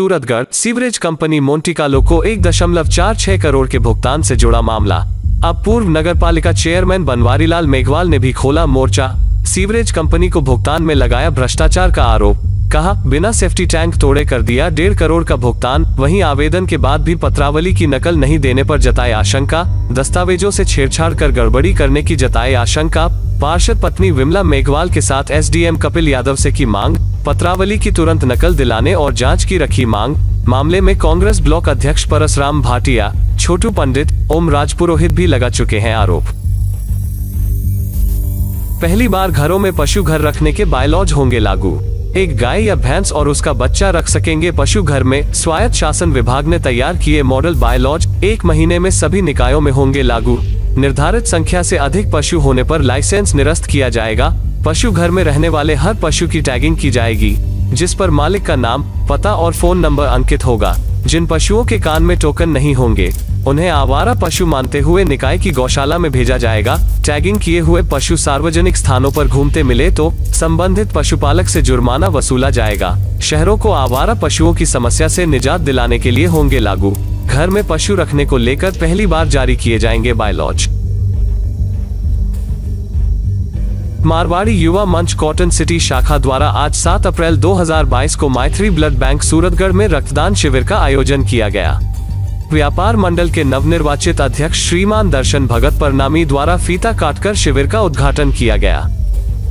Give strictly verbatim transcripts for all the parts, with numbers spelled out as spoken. Suratgarh sewerage company मोन्टिकालो को एक दशमलव चार छह करोड़ के भुगतान से जुड़ा मामला। अब पूर्व नगरपालिका चेयरमैन बनवारीलाल मेघवाल ने भी खोला मोर्चा, सीवरेज कंपनी को भुगतान में लगाया भ्रष्टाचार का आरोप। कहा, बिना सेफ्टी टैंक तोड़े कर दिया डेढ़ करोड़ का भुगतान। वहीं आवेदन के बाद भी पत्रावली की नकल नहीं देने पर जताई आशंका, दस्तावेजों से छेड़छाड़ कर गड़बड़ी करने की जताई आशंका। पार्षद पत्नी विमला मेघवाल के साथ एसडीएम कपिल यादव से की मांग, पत्रावली की तुरंत नकल दिलाने और जांच की रखी मांग। मामले में कांग्रेस ब्लॉक अध्यक्ष परसराम भाटिया, छोटू पंडित, ओम राज पुरोहित भी लगा चुके हैं आरोप। पहली बार घरों में पशु घर रखने के बायलॉज होंगे लागू, एक गाय या भैंस और उसका बच्चा रख सकेंगे पशु घर में। स्वायत्त शासन विभाग ने तैयार किए मॉडल बायलॉज, एक महीने में सभी निकायों में होंगे लागू। निर्धारित संख्या से अधिक पशु होने पर लाइसेंस निरस्त किया जाएगा। पशु घर में रहने वाले हर पशु की टैगिंग की जाएगी, जिस पर मालिक का नाम, पता और फोन नंबर अंकित होगा। जिन पशुओं के कान में टोकन नहीं होंगे, उन्हें आवारा पशु मानते हुए निकाय की गौशाला में भेजा जाएगा। टैगिंग किए हुए पशु सार्वजनिक स्थानों पर घूमते मिले तो संबंधित पशुपालक से जुर्माना वसूला जाएगा। शहरों को आवारा पशुओं की समस्या से निजात दिलाने के लिए होंगे लागू। घर में पशु रखने को लेकर पहली बार जारी किए जाएंगे बायलॉज। मारवाड़ी युवा मंच कॉटन सिटी शाखा द्वारा आज सात अप्रैल दो हज़ार बाईस को माइथ्री ब्लड बैंक सूरतगढ़ में रक्तदान शिविर का आयोजन किया गया। व्यापार मंडल के नवनिर्वाचित अध्यक्ष श्रीमान दर्शन भगत परनामी द्वारा फीता काटकर शिविर का उद्घाटन किया गया।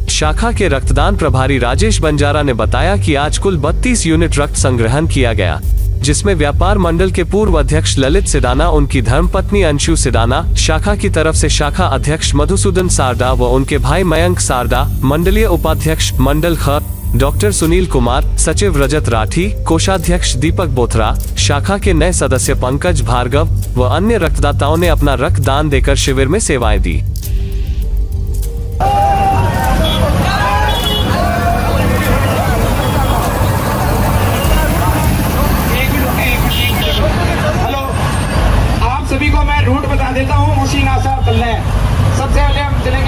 शाखा के रक्तदान प्रभारी राजेश बंजारा ने बताया कि आज कुल बत्तीस यूनिट रक्त संग्रहण किया गया, जिसमें व्यापार मंडल के पूर्व अध्यक्ष ललित सिदाना, उनकी धर्मपत्नी अंशु सिदाना, शाखा की तरफ से शाखा अध्यक्ष मधुसूदन सारदा व उनके भाई मयंक सारदा, मंडलीय उपाध्यक्ष मंडल ख डॉक्टर सुनील कुमार, सचिव रजत राठी, कोषाध्यक्ष दीपक बोथरा, शाखा के नए सदस्य पंकज भार्गव व अन्य रक्तदाताओं ने अपना रक्तदान देकर शिविर में सेवाएं दी। हेलो, आप सभी को मैं रूट बता देता हूँ। सबसे पहले हम चलेंगे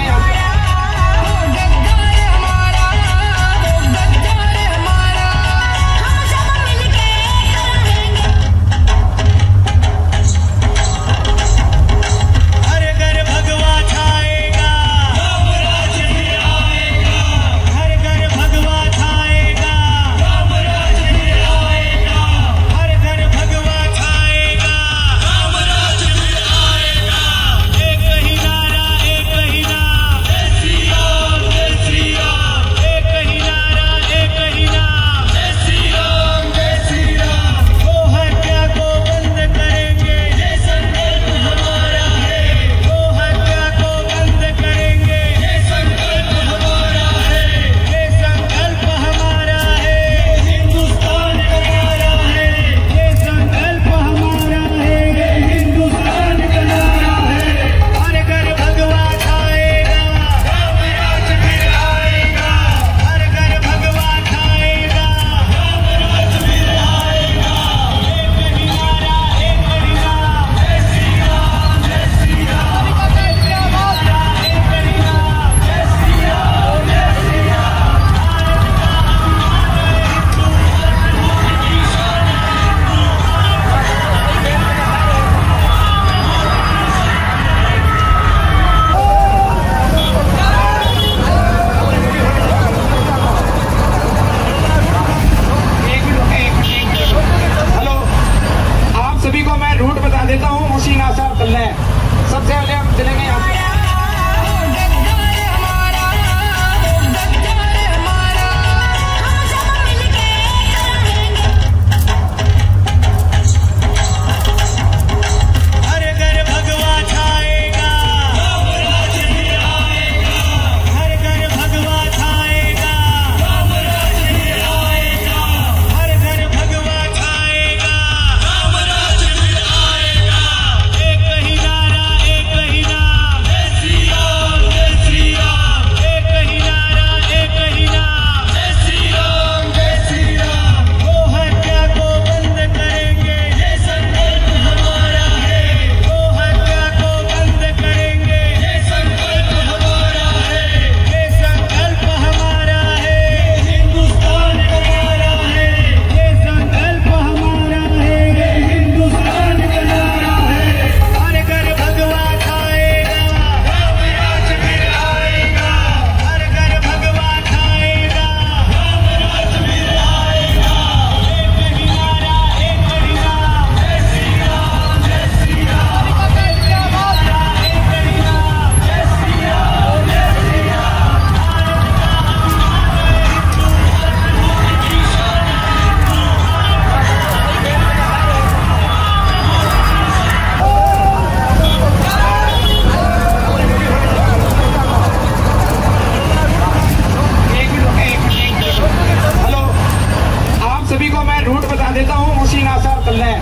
सभी को मैं रूट बता देता हूँ उसी नासार कल्याण।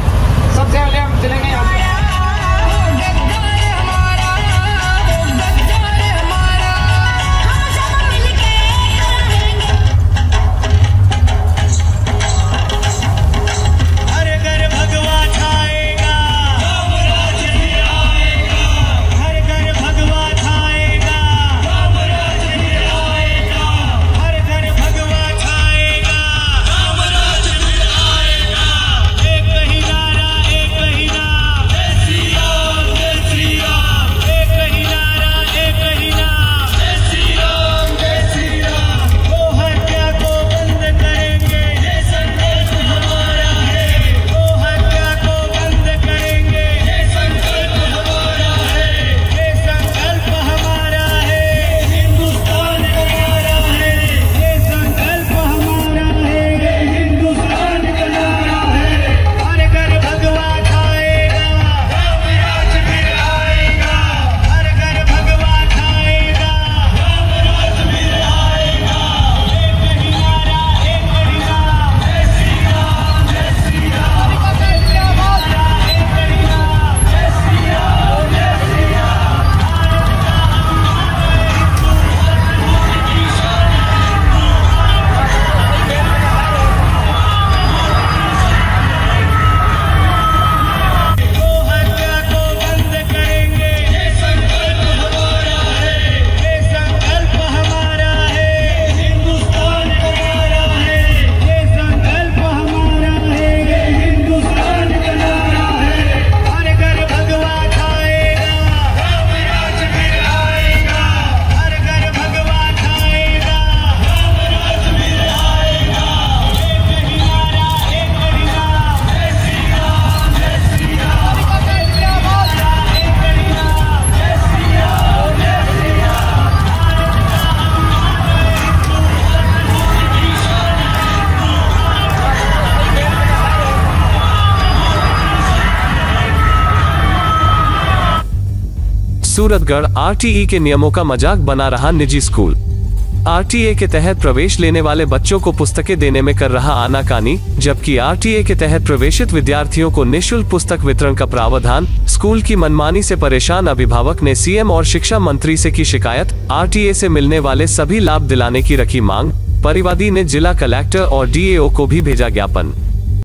सबसे पहले हम चलेंगे यहाँ से सूरतगढ़ आरटीई के नियमों का मजाक बना रहा निजी स्कूल। आरटीए के तहत प्रवेश लेने वाले बच्चों को पुस्तकें देने में कर रहा आनाकानी, जबकि आरटीए के तहत प्रवेशित विद्यार्थियों को निःशुल्क पुस्तक वितरण का प्रावधान। स्कूल की मनमानी से परेशान अभिभावक ने सीएम और शिक्षा मंत्री से की शिकायत। आरटीए से मिलने वाले सभी लाभ दिलाने की रखी मांग। परिवादी ने जिला कलेक्टर और डीएओ को भी भेजा ज्ञापन।